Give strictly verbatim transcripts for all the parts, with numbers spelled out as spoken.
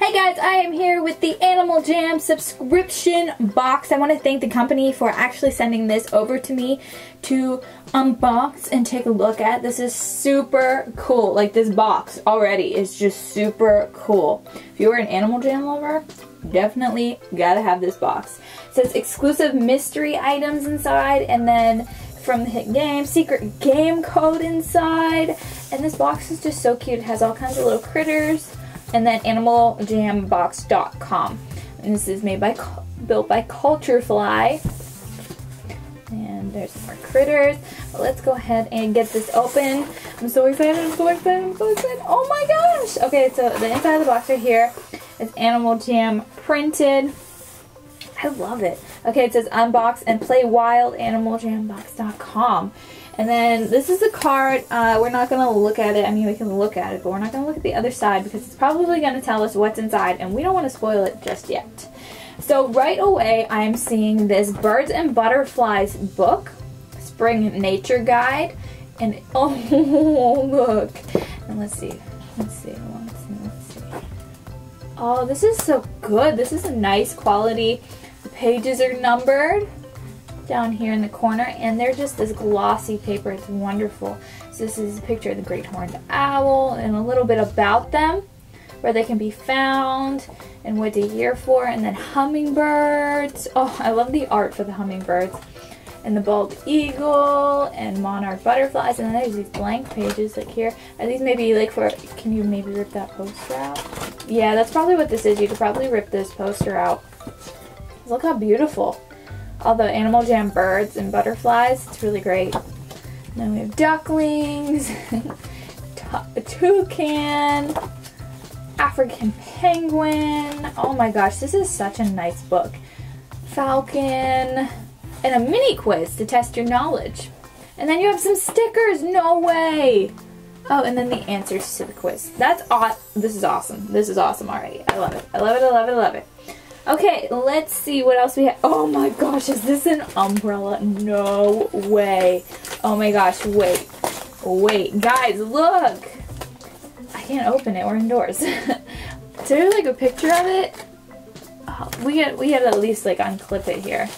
Hey guys, I am here with the Animal Jam subscription box. I want to thank the company for actually sending this over to me to unbox and take a look at. This is super cool. Like, this box already is just super cool. If you are an Animal Jam lover, definitely gotta have this box. It says exclusive mystery items inside, and then from the hit game, secret game code inside. And this box is just so cute. It has all kinds of little critters. And then animal jam box dot com. And this is made by, built by Culturefly. And there's our critters. But let's go ahead and get this open. I'm so excited, I'm so excited, I'm so excited. Oh my gosh! Okay, so the inside of the box right here is Animal Jam printed. I love it. Okay, it says unbox and play wild, animal jam box dot com. And then this is a card. Uh, we're not going to look at it. I mean, we can look at it, but we're not going to look at the other side because it's probably going to tell us what's inside, and we don't want to spoil it just yet. So right away, I'm seeing this Birds and Butterflies book, Spring Nature Guide, and oh, look. And let's see. Let's see. Let's see. Let's see. Oh, this is so good. This is a nice quality. The pages are numbered down here in the corner, and they're just this glossy paper. It's wonderful. So this is a picture of the great horned owl and a little bit about them, where they can be found and what they're here for, and then hummingbirds. Oh, I love the art for the hummingbirds, and the bald eagle and monarch butterflies. And then there's these blank pages like here. Are these maybe like for, can you maybe rip that poster out? Yeah, that's probably what this is. You could probably rip this poster out. Look how beautiful. Although Animal Jam birds and butterflies, it's really great. And then we have ducklings, toucan, African penguin. Oh my gosh, this is such a nice book. Falcon, and a mini quiz to test your knowledge. And then you have some stickers. No way. Oh, and then the answers to the quiz. That's aw- This is awesome. This is awesome already. I love it. I love it. I love it. I love it. Okay, let's see what else we have. Oh my gosh, is this an umbrella? No way. Oh my gosh, wait. Wait, guys, look. I can't open it, we're indoors. Is there like a picture of it? Oh, we had, we had at least like unclip it here.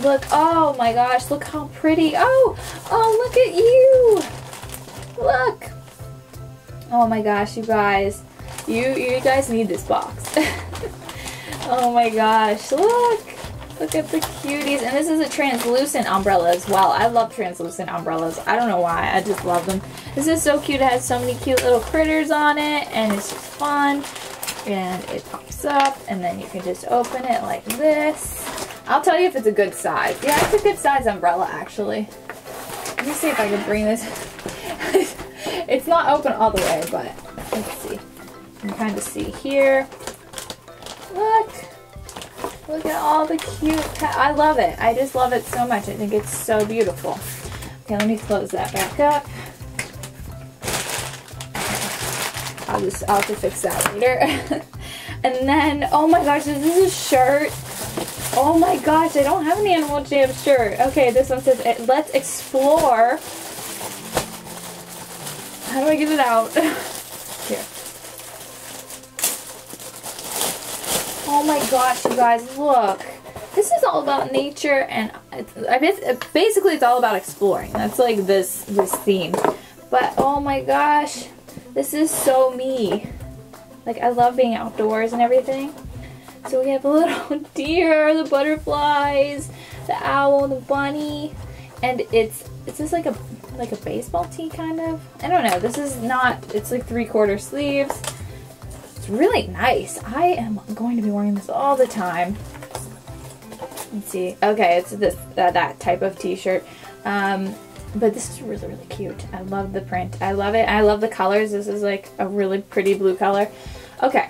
Look, oh my gosh, look how pretty. Oh, oh, look at you. Look. Oh my gosh, you guys. You, you guys need this box. Oh my gosh, look! Look at the cuties. And this is a translucent umbrella as well. I love translucent umbrellas. I don't know why, I just love them. This is so cute. It has so many cute little critters on it, and it's just fun. And it pops up, and then you can just open it like this. I'll tell you if it's a good size. Yeah, it's a good size umbrella, actually. Let me see if I can bring this. It's not open all the way, but let's see. You can kind of see here. Look! Look at all the cute pet. I love it. I just love it so much. I think it's so beautiful. Okay, let me close that back up. I'll just, I'll have to fix that later. And then, oh my gosh, this is a shirt. Oh my gosh, I don't have an Animal Jam shirt. Okay, this one says, let's explore. How do I get it out? Here. Oh my gosh, you guys, look. This is all about nature, and I basically it's all about exploring. That's like this this theme. But oh my gosh, this is so me. Like, I love being outdoors and everything. So we have a little deer, the butterflies, the owl, the bunny, and it's it's just like a like a baseball tee kind of. I don't know. This is not. It's like three quarter sleeves. Really nice. I am going to be wearing this all the time. Let's see. Okay, it's this uh, that type of t-shirt. Um, but this is really, really cute. I love the print. I love it. I love the colors. This is like a really pretty blue color. Okay.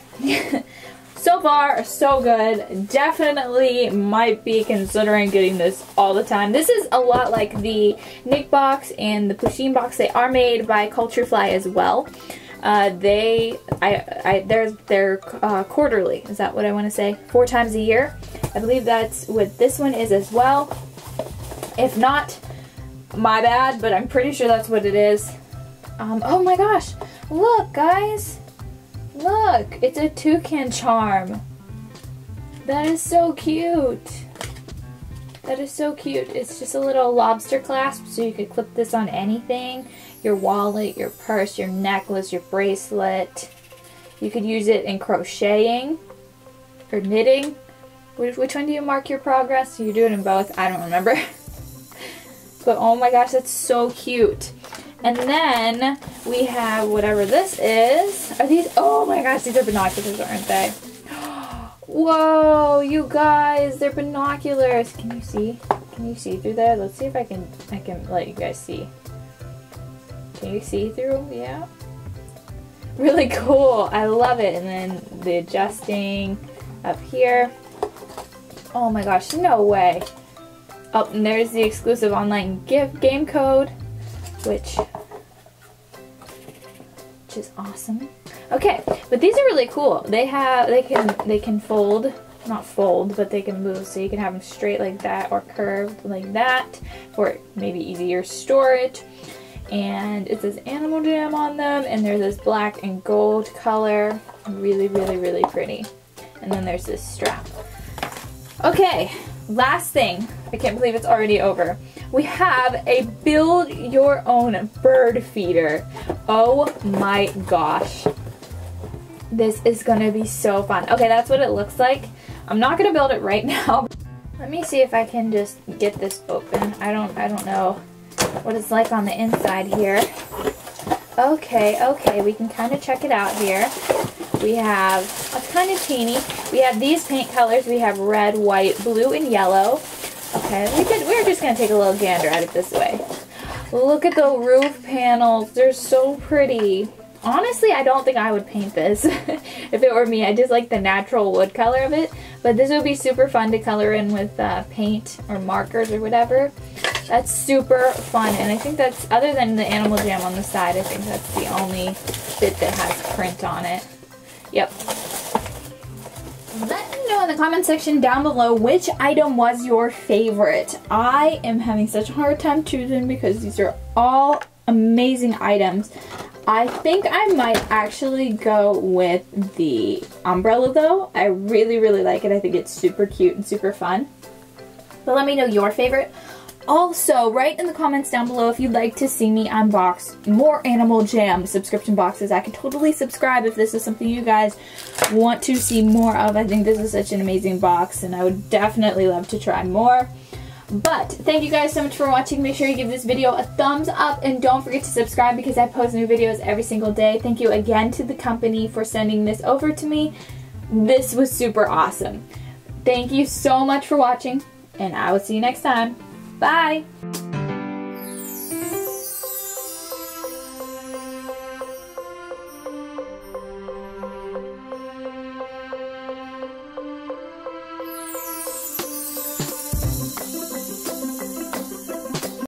So far, so good. Definitely might be considering getting this all the time. This is a lot like the Nick Box and the Pusheen Box. They are made by Culturefly as well. Uh, they, I, I, they're, they're uh, quarterly, is that what I want to say? Four times a year. I believe that's what this one is as well. If not, my bad, but I'm pretty sure that's what it is. Um, oh my gosh, look guys, Look, it's a toucan charm. That is so cute. That is so cute. It's just a little lobster clasp, so you could clip this on anything. Your wallet, your purse, your necklace, your bracelet. You could use it in crocheting or knitting. Which, which one do you mark your progress? You do it in both. I don't remember. But oh my gosh, that's so cute. And then we have whatever this is. Are these? Oh my gosh, these are binoculars, aren't they? Whoa, you guys, they're binoculars. Can you see? Can you see through there? Let's see if I can I can let you guys see. Can you see through? Yeah. Really cool. I love it. And then the adjusting up here. Oh my gosh, no way. Oh, and there's the exclusive online gift game code, which which is awesome. Okay, but these are really cool. They have, they can, they can fold, not fold, but they can move, so you can have them straight like that or curved like that for maybe easier storage. And it says Animal Jam on them, and there's this black and gold color. Really, really, really pretty. And then there's this strap. Okay, last thing. I can't believe it's already over. We have a build your own bird feeder. Oh my gosh. This is gonna be so fun. Okay, that's what it looks like. I'm not gonna build it right now. Let me see if I can just get this open. I don't I don't know what it's like on the inside here. Okay, okay, we can kind of check it out here. We have, it's kind of teeny. We have these paint colors. We have red, white, blue, and yellow. Okay, we did, we're just gonna take a little gander at it this way. Look at the roof panels. They're so pretty. Honestly, I don't think I would paint this if it were me. I just like the natural wood color of it, but this would be super fun to color in with uh, paint or markers or whatever. That's super fun, and I think that's, other than the Animal Jam on the side, I think that's the only bit that has print on it. Yep. Let me know in the comment section down below which item was your favorite. I am having such a hard time choosing because these are all amazing items. I think I might actually go with the umbrella though. I really, really like it. I think it's super cute and super fun. But let me know your favorite. Also, write in the comments down below if you'd like to see me unbox more Animal Jam subscription boxes. I could totally subscribe if this is something you guys want to see more of. I think this is such an amazing box and I would definitely love to try more. But thank you guys so much for watching. Make sure you give this video a thumbs up and don't forget to subscribe because I post new videos every single day. Thank you again to the company for sending this over to me. This was super awesome. Thank you so much for watching and I will see you next time. Bye!